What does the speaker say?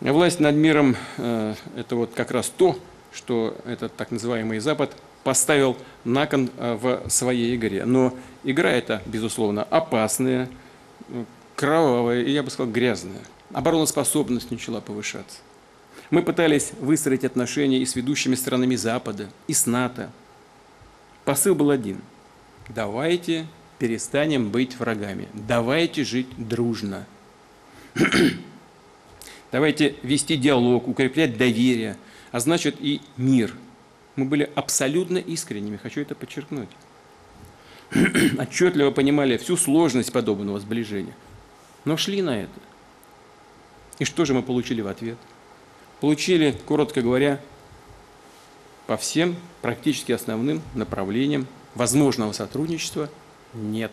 Власть над миром – это вот как раз то, что этот так называемый Запад поставил на кон в своей игре. Но игра эта, безусловно, опасная, кровавая и, я бы сказал, грязная. Обороноспособность начала повышаться. Мы пытались выстроить отношения и с ведущими странами Запада, и с НАТО. Посыл был один – давайте перестанем быть врагами, давайте жить дружно. Давайте вести диалог, укреплять доверие, а значит и мир. Мы были абсолютно искренними, хочу это подчеркнуть. Отчетливо понимали всю сложность подобного сближения, но шли на это. И что же мы получили в ответ? Получили, коротко говоря, по всем практически основным направлениям возможного сотрудничества нет.